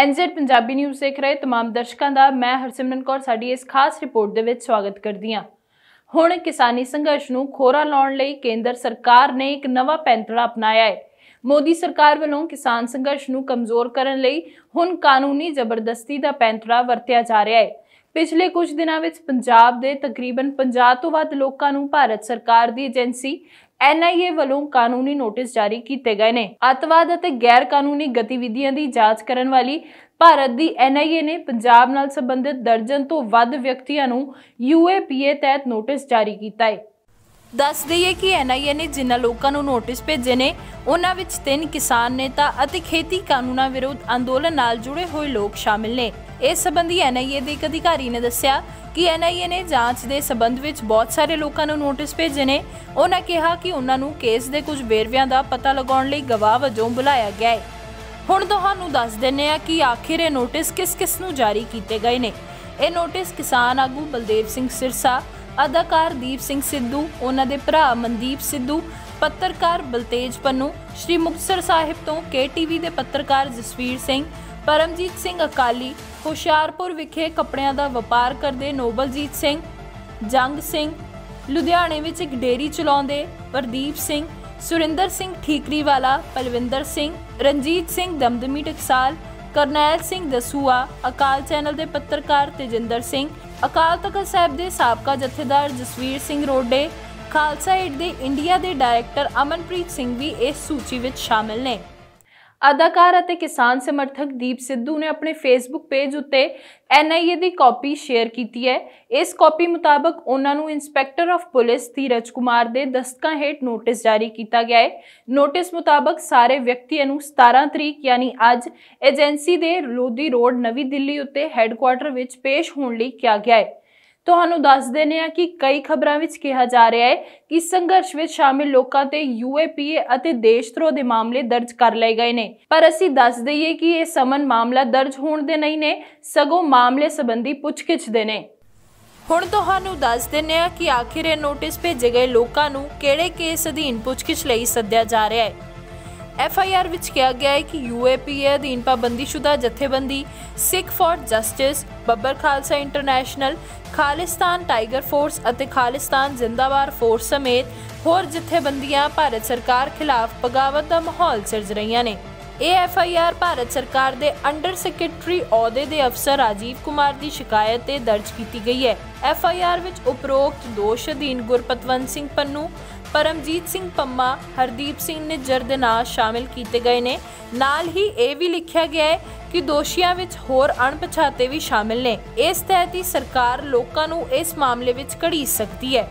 एनजेड Punjabi news देख रहे तमाम दर्शकों का मैं हरसिमरन कौर साडी इस खास रिपोर्ट दे विच स्वागत करदी हां। हुण किसानी संघर्ष नूं खोरा लाउण लई केंद्र सरकार ने एक नवा पैंतड़ा अपनाया है। मोदी सरकार वालों किसान संघर्ष नूं कमज़ोर करन लई हुण कानूनी जबरदस्ती दा पैंतड़ा वरतिया जा रहा है। पिछले कुछ दिनों में पंजाब के तकरीबन 50 तो वध लोगों को भारत सरकार की एजेंसी एनआईए वालों कानूनी नोटिस जारी किए गए हैं। अतवाद और गैर कानूनी गतिविधियों की जांच करने वाली भारत की एनआईए ने पंजाब नाल संबंधित दर्जन तो वध व्यक्तियों को यूएपीए तहत नोटिस जारी किया है। दस दईए कि एनआईए ने जिन्हों लोगों को नोटिस भेजे ने उन्होंने 3 किसान नेता और खेती कानूनों विरुद्ध आंदोलन नाल जुड़े हुए लोग शामिल ने। इस संबंधी एनआईए के एक अधिकारी ने दस्या कि एनआईए ने जांच के संबंध में बहुत सारे लोगों को नोटिस भेजे ने। उन्होंने कहा कि उन्होंने केस के कुछ वेरव्या का पता लगाने लिए गवाह वजों बुलाया गया है। हुण तुहानू दस दिंदे आ कि आखिर ये नोटिस किस किस नू जारी किए गए ने। यह नोटिस किसान आगू बलदेव सिंह सिरसा, अदाकार दीप सिंह सिद्धू, उन्होंने भरा मनदीप सिद्धू, पत्रकार बलतेज पन्नू, श्री मुक्तसर साहिब तो KTV के पत्रकार जसवीर सिंह, परमजीत सिंह अकाली, हुशियारपुर विखे कपड़िया का व्यापार करते नोबलजीत सिंह, जंग सिंह, लुधियाने में एक डेयरी चलाते प्रदीप सिंह, सुरेंद्र सिंह ठीकरीवाला, पलविंदर सिंह, रंजीत सिंह दमदमी टकसाल, करनैल सिंह दसूआ, अकाल चैनल के पत्रकार तेजिंदर सिंह, अकाल तख्त साहब के साबका जथेदार जसवीर सिंह रोडे, खालसा एड के इंडिया के डायरैक्टर अमनप्रीत सिंह भी इस सूची में शामिल ने। अदाकार और किसान समर्थक दीप सिद्धू ने अपने फेसबुक पेज उत्ते एनआईए की कॉपी शेयर की है। इस कॉपी मुताबक उन्होंने inspector of police Rajiv Kumar के दस्तकों हेठ नोटिस जारी किया गया है। नोटिस मुताबक सारे व्यक्तियों 17 तारीख यानी अज एजेंसी के लोधी रोड नवी दिल्ली उत्ते हैडकुआटर में पेश होने लई कहा गया है। तुहानू दस देने आ कि कई खबरों में कहा जा रहा है कि संघर्ष में शामिल लोगों ते यूएपीए अते देशद्रोह के मामले दर्ज कर लिए गए हैं, पर असी दस दईए कि यह समन मामला दर्ज होने दे नहीं ने, सगों मामले संबंधी पुछगिछ दे ने। हुण तुहानू दस देने आ कि आखिर यह नोटिस भेजे गए लोगों नू केड़े केस अधीन पुछगिछ लई सद्या जा रहा है। FIR विच कहा गया है कि यूएपीए अधीन पाबंदीशुदा जथेबंदी Sikh for justice, Babbar Khalsa international, Khalistan tiger force और खालिस्तान जिंदाबार फोर्स समेत होर जथेबंदियां भारत सरकार खिलाफ बगावत का माहौल सिरज रही ने। यह FIR भारत सरकार के अंडर सैक्रटरी अहदे के अफसर राजीव कुमार की शिकायत से दर्ज की गई है। FIR विच उपरोक्त दोष अधीन गुरपतवंतू सिंह पन्नू, परमजीत सिंह पम्मा, हरदीप सिंह ने जरदना शामिल किए गए ने। नाल ही यह भी लिखा गया है कि दोषियों में होर अणपछाते भी शामिल ने। इस तहत ही सरकार लोगों को इस मामले में घड़ीस सकती है।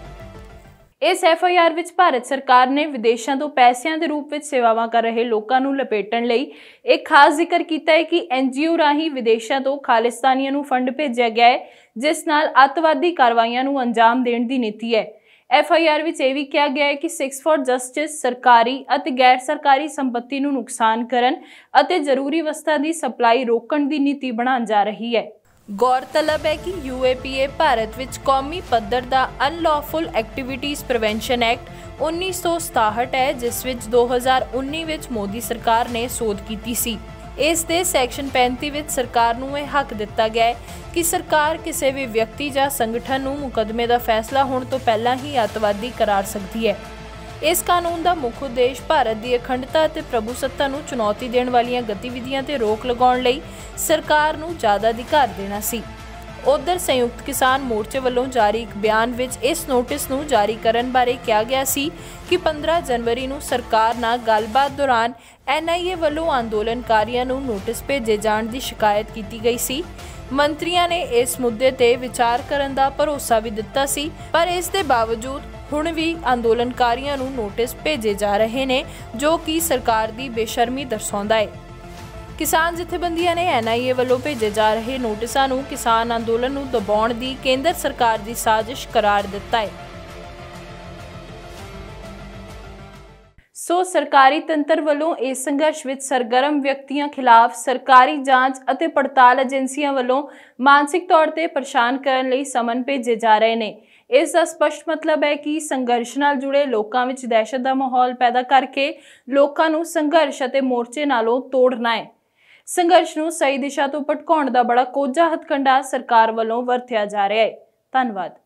इस FIR विच भारत सरकार ने विदेशों तो पैसों के रूप में सेवावां कर रहे लोगों को लपेटन लई एक खास जिक्र किया है कि NGO राहीं विदेशों तो खालिस्तानियों को फंड भेजा गया है, जिस नाल अतवादी कार्रवाइयां नूं अंजाम देने की नीति है। FIR विच यह भी कहा गया है कि सिक्स फॉर जस्टिस सरकारी अते गैर सरकारी संपत्ति नूं नुकसान करन अते जरूरी वस्तां दी सप्लाई रोकण दी नीति बनाई जा रही है। गौरतलब है कि यूएपीए भारत विच कौमी पद्धर दा अनलॉफुल एक्टिविटीज़ प्रिवेंशन एक्ट 1967 है, जिस विच 2019 विच मोदी सरकार ने सोध कीती सी। इस दे सैक्शन 35 विच सरकार नूं यह हक दिता गया है कि सरकार किसी भी व्यक्ति या संगठन नूं मुकदमे का फैसला होने तो पहला ही अतवादी करार सकती है। इस कानून का मुख्य उद्देश्य भारत की अखंडता और प्रभुसत्ता नूं चुनौती देने वाली गतिविधियां ते रोक लगाने लई सरकार नूं ज़्यादा अधिकार देना सी। उधर संयुक्त किसान मोर्चे वालों जारी एक बयान में इस नोटिस नूं जारी करने बारे कहा गया सी कि 15 जनवरी नूं सरकार नाल गलबात दौरान NIA वालों आंदोलनकारियों नूं नोटिस भेजे जाने की शिकायत की गई सी। मंत्रियों ने इस मुद्दे ते विचार करने का भरोसा भी दिता सी, पर इस दे बावजूद हुण भी आंदोलनकारियों नूं नोटिस भेजे जा रहे ने, जो कि सरकार की बेशर्मी दर्शाता है। किसान जथेबंदियां ने NIA वालों भेजे जा रहे नोटिसां नूं किसान अंदोलन नूं दबाउण दी केंद्र सरकार दी साजिश करार दिता है। सो सरकारी तंत्र वालों इस संघर्ष विच सरगर्म व्यक्तियों खिलाफ सरकारी जांच अते पड़ताल एजेंसियां वालों मानसिक तौर ते परेशान करन लई समन भेजे जा रहे ने। इस दा स्पष्ट मतलब है कि संघर्ष नाल जुड़े लोकां विच दहशत दा माहौल पैदा करके लोकां नूं संघर्ष अते मोर्चे नालों तोड़ना है। संघर्ष नूं सही दिशा तो भटकाउण दा बड़ा कोझा हथकंडा सरकार वालों वरतिया जा रहा है। धन्नवाद।